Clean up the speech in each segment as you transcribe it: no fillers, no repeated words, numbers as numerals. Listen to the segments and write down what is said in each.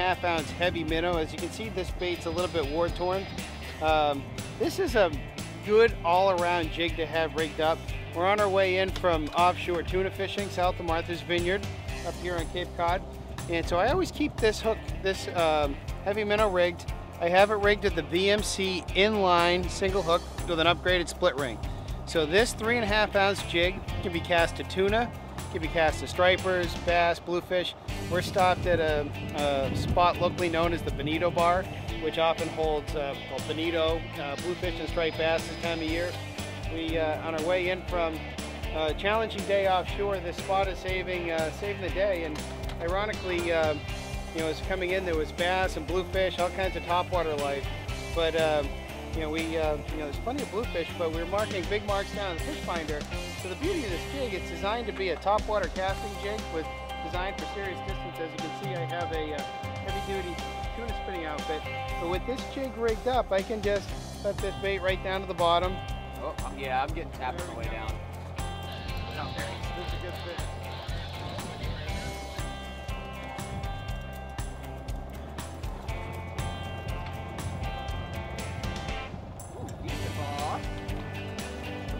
1.5 ounce heavy minnow. As you can see, this bait's a little bit war torn. This is a good all around jig to have rigged up. We're on our way in from offshore tuna fishing south of Martha's Vineyard up here on Cape Cod. And so I always keep this hook, this heavy minnow rigged. I have it rigged at the VMC inline single hook with an upgraded split ring. So this 3.5 ounce jig can be cast to tuna, can be cast to stripers, bass, bluefish. We're stopped at a spot locally known as the Bonito Bar, which often holds bonito, bluefish and striped bass this time of year. We, on our way in from a challenging day offshore, this spot is saving the day. And ironically, you know, as coming in, there was bass and bluefish, all kinds of topwater life. But you know, there's plenty of bluefish, but we're marking big marks down in the fish finder. So the beauty of this jig, it's designed to be a topwater casting jig, with designed for serious distance. As you can see, I have a heavy-duty tuna spinning outfit. But with this jig rigged up, I can just set this bait right down to the bottom. Oh, yeah, I'm getting tapped on the way down. Not very. This is a good fish.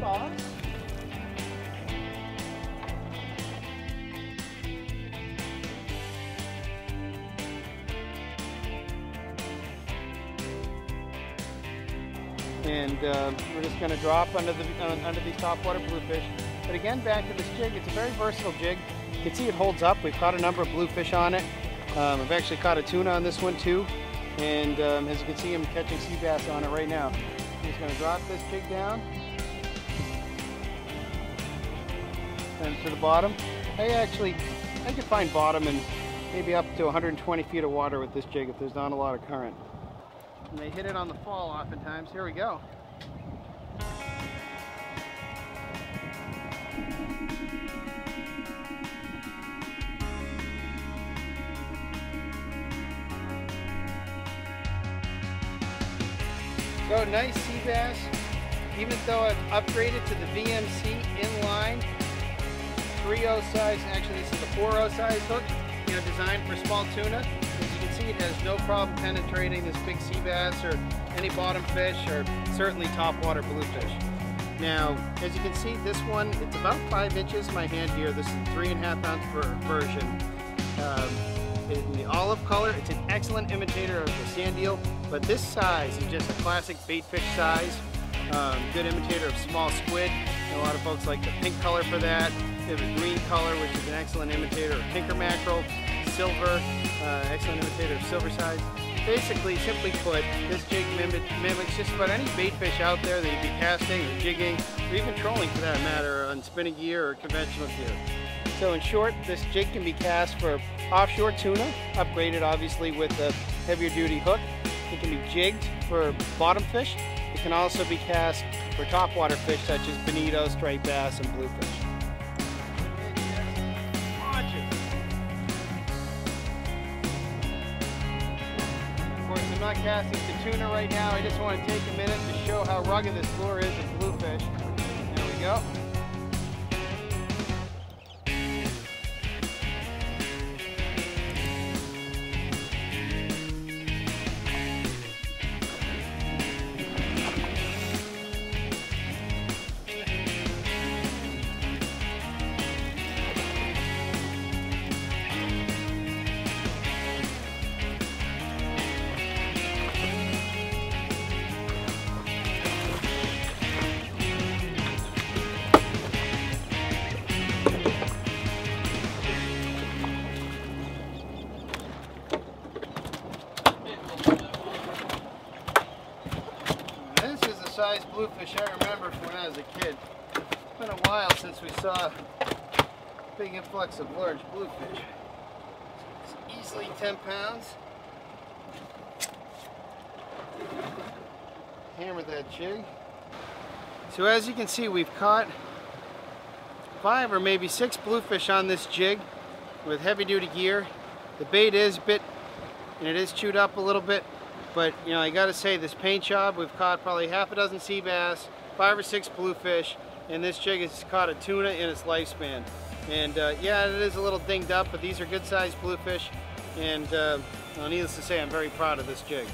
Boss. And we're just going to drop under these topwater bluefish. But again, back to this jig, it's a very versatile jig. You can see it holds up. We've caught a number of bluefish on it. I've actually caught a tuna on this one too. And as you can see, I'm catching sea bass on it right now. I'm just going to drop this jig down and to the bottom. I can find bottom and maybe up to 120 feet of water with this jig if there's not a lot of current. And they hit it on the fall oftentimes. Here we go. So nice sea bass. Even though I've upgraded to the VMC inline 3/0 size, actually this is a 4/0 size hook, you know, designed for small tuna. As you can see, it has no problem penetrating this big sea bass or any bottom fish, or certainly topwater bluefish. Now, as you can see, this one, it's about 5 inches in my hand here. This is a 3.5 ounce version. In the olive color, it's an excellent imitator of the sand eel, but this size is just a classic bait fish size. Good imitator of small squid. And a lot of folks like the pink color for that. They have a green color, which is an excellent imitator of pinker mackerel. Silver, excellent imitator of silver sides. Basically, simply put, this jig mimics just about any bait fish out there that you'd be casting or jigging, or even trolling for that matter, on spinning gear or conventional gear. So in short, this jig can be cast for offshore tuna, upgraded obviously with a heavier duty hook. It can be jigged for bottom fish. It can also be cast for topwater fish such as bonito, striped bass, and bluefish. I'm not casting to tuna right now. I just want to take a minute to show how rugged this lure is with bluefish. There we go. Size bluefish I remember from when I was a kid. It's been a while since we saw a big influx of large bluefish. It's easily 10 pounds. Hammer that jig. So as you can see, we've caught 5 or maybe 6 bluefish on this jig with heavy duty gear. The bait is bit, and it is chewed up a little bit. But, you know, I gotta say, this paint job, we've caught probably 6 sea bass, 5 or 6 bluefish, and this jig has caught a tuna in its lifespan. And yeah, it is a little dinged up, but these are good sized bluefish. and needless to say, I'm very proud of this jig.